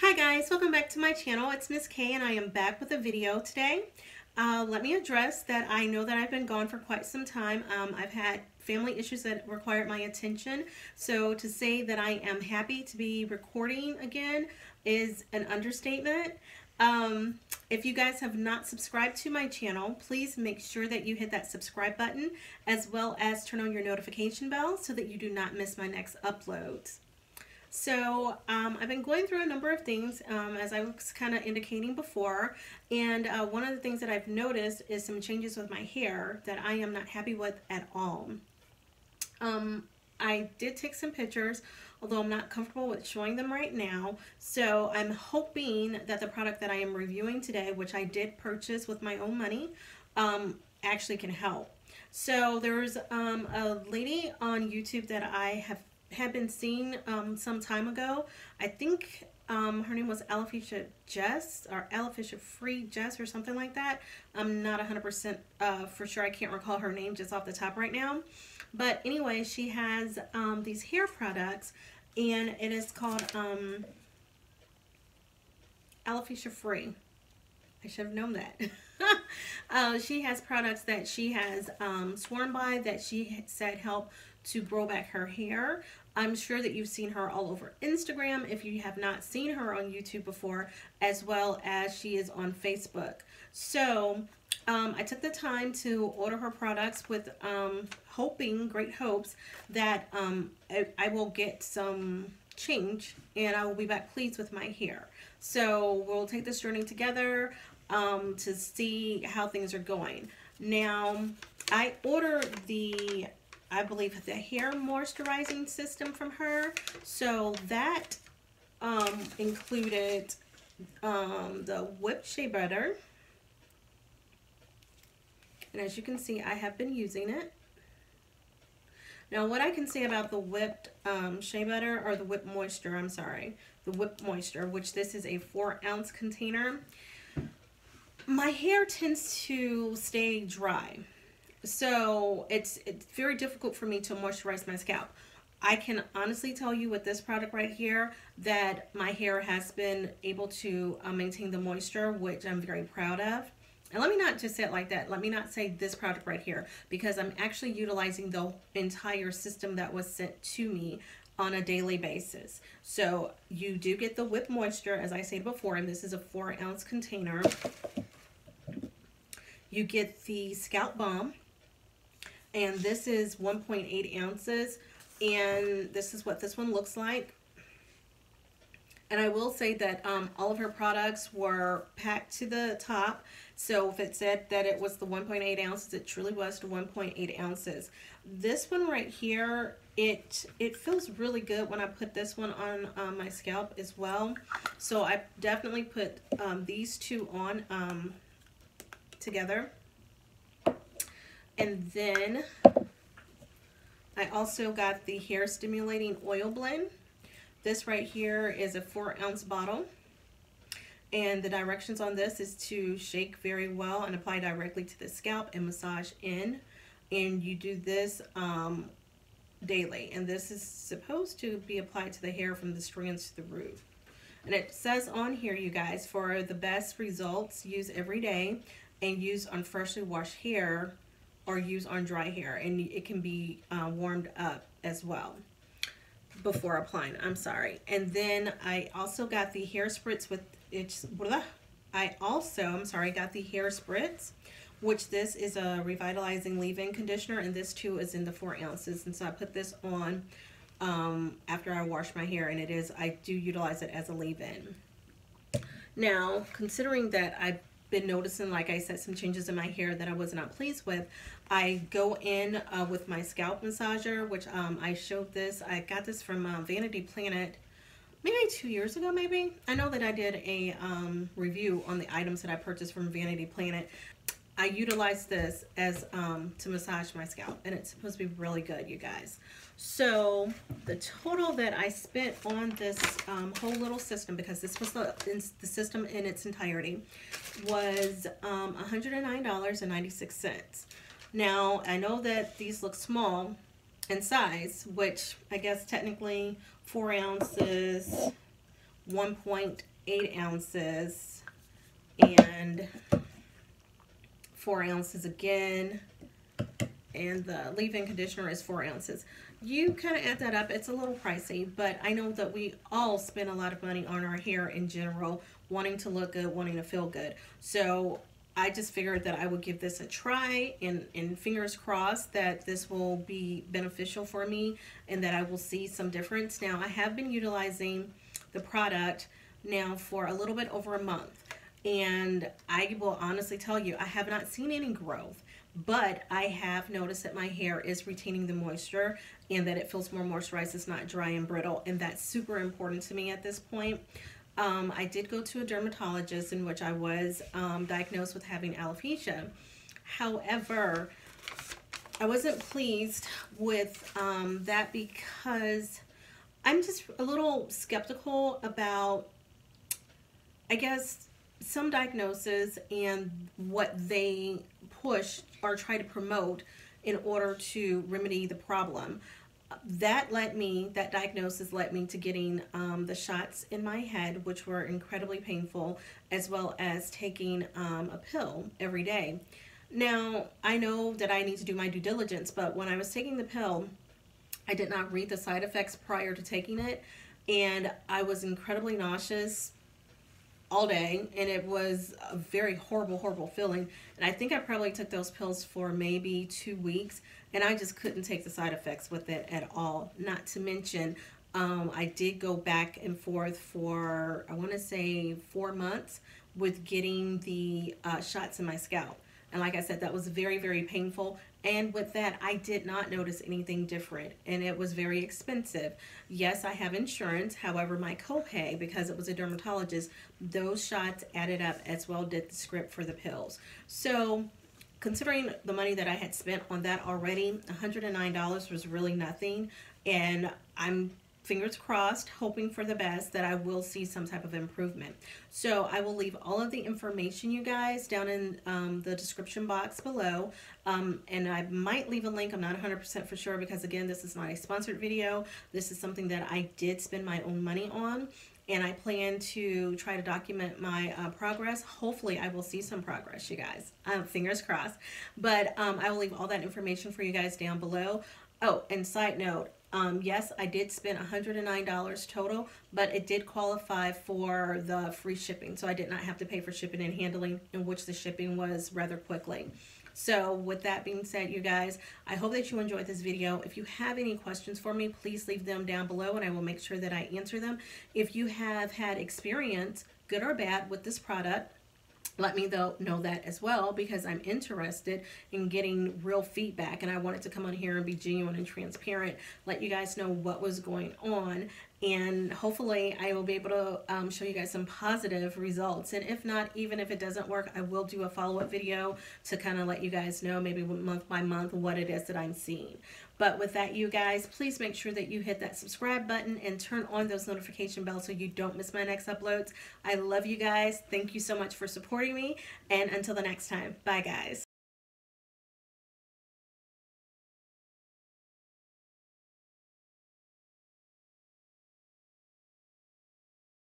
Hi guys, welcome back to my channel. It's Miss K and I am back with a video today. Let me address that I know that I've been gone for quite some time. I've had family issues that required my attention. So to say that I am happy to be recording again is an understatement. If you guys have not subscribed to my channel, please make sure that you hit that subscribe button as well as turn on your notification bell so that you do not miss my next uploads. So I've been going through a number of things as I was kind of indicating before, and one of the things that I've noticed is some changes with my hair that I am not happy with at all. I did take some pictures, although I'm not comfortable with showing them right now, so I'm hoping that the product that I am reviewing today, which I did purchase with my own money, actually can help. So there's a lady on YouTube that I had been seen some time ago. I think her name was Alopecia Free Jess or something like that. I'm not 100% for sure. I can't recall her name just off the top right now. But anyway, she has these hair products, and it is called Alopecia Free. I should have known that. She has products that she has sworn by that she said help to grow back her hair. I'm sure that you've seen her all over Instagram if you have not seen her on YouTube before, as well as she is on Facebook. So I took the time to order her products with great hopes that I will get some change and I will be back pleased with my hair. So we'll take this journey together to see how things are going. Now, I ordered I believe the hair moisturizing system from her. So that included the whipped shea butter. And as you can see, I have been using it. Now, what I can say about the whipped shea butter, or the whipped moisture, I'm sorry, the whipped moisture, which this is a 4-ounce container, my hair tends to stay dry. So it's very difficult for me to moisturize my scalp. I can honestly tell you with this product right here that my hair has been able to maintain the moisture, which I'm very proud of. And let me not just say it like that. Let me not say this product right here, because I'm actually utilizing the entire system that was sent to me on a daily basis. So you do get the whip moisture, as I said before, and this is a 4-ounce container. You get the scalp balm, and this is 1.8 ounces, and this is what this one looks like. And I will say that all of her products were packed to the top. So if it said that it was the 1.8 ounces, it truly was the 1.8 ounces. This one right here, it feels really good when I put this one on my scalp as well. So I definitely put these two on together. And then I also got the hair stimulating oil blend. This right here is a 4-ounce bottle, and the directions on this is to shake very well and apply directly to the scalp and massage in, and you do this daily, and this is supposed to be applied to the hair from the strands to the root. And it says on here, you guys, for the best results, use every day and use on freshly washed hair or use on dry hair, and it can be warmed up as well before applying. I'm sorry. And then I also got the hair spritz with got the hair spritz, which this is a revitalizing leave-in conditioner, and this too is in the 4 ounces. And so I put this on after I wash my hair, and I do utilize it as a leave-in. Now, considering that I've been noticing, like I said, some changes in my hair that I was not pleased with, I go in with my scalp massager, which I showed this. I got this from Vanity Planet maybe 2 years ago, maybe. I know that I did a review on the items that I purchased from Vanity Planet. I utilize this as to massage my scalp, and it's supposed to be really good, you guys. So the total that I spent on this whole little system, because this was the system in its entirety, was $109.96. Now, I know that these look small in size, which I guess technically 4 ounces 1.8 ounces and 4 ounces again, and the leave-in conditioner is 4 ounces. You kind of add that up. It's a little pricey, but I know that we all spend a lot of money on our hair in general, wanting to look good, wanting to feel good. So I just figured that I would give this a try, and fingers crossed that this will be beneficial for me and that I will see some difference. Now, I have been utilizing the product now for a little bit over a month, and I will honestly tell you, I have not seen any growth, but I have noticed that my hair is retaining the moisture and that it feels more moisturized. It's not dry and brittle, and that's super important to me at this point. I did go to a dermatologist, in which I was diagnosed with having alopecia. However, I wasn't pleased with that, because I'm just a little skeptical about, I guess, some diagnoses and what they push or try to promote in order to remedy the problem. That diagnosis led me to getting the shots in my head, which were incredibly painful, as well as taking a pill every day. Now, I know that I need to do my due diligence, but when I was taking the pill, I did not read the side effects prior to taking it, and I was incredibly nauseous all day, and it was a very horrible, horrible feeling. And I think I probably took those pills for maybe 2 weeks, and I just couldn't take the side effects with it at all. Not to mention, I did go back and forth for, I want to say, 4 months with getting the shots in my scalp. And like I said, that was very, very painful. And with that, I did not notice anything different, and it was very expensive. Yes, I have insurance. However, my copay, because it was a dermatologist, those shots added up, as well did the script for the pills. So considering the money that I had spent on that already, $109 was really nothing. And I'm fingers crossed, hoping for the best, that I will see some type of improvement. So I will leave all of the information, you guys, down in the description box below, and I might leave a link. I'm not 100% for sure, because again, this is not a sponsored video. This is something that I did spend my own money on, and I plan to try to document my progress. Hopefully I will see some progress, you guys. Fingers crossed. But I will leave all that information for you guys down below. Oh, and side note, yes, I did spend $109 total, but it did qualify for the free shipping. So I did not have to pay for shipping and handling, in which the shipping was rather quickly. So with that being said, you guys, I hope that you enjoyed this video. If you have any questions for me, please leave them down below, and I will make sure that I answer them. If you have had experience, good or bad, with this product, let me know that as well, because I'm interested in getting real feedback, and I wanted to come on here and be genuine and transparent, let you guys know what was going on, and hopefully I will be able to show you guys some positive results. And if not, even if it doesn't work, I will do a follow-up video to kind of let you guys know, maybe month by month, what it is that I'm seeing. But with that, you guys, please make sure that you hit that subscribe button and turn on those notification bells so you don't miss my next uploads. I love you guys. Thank you so much for supporting me. And until the next time, bye guys.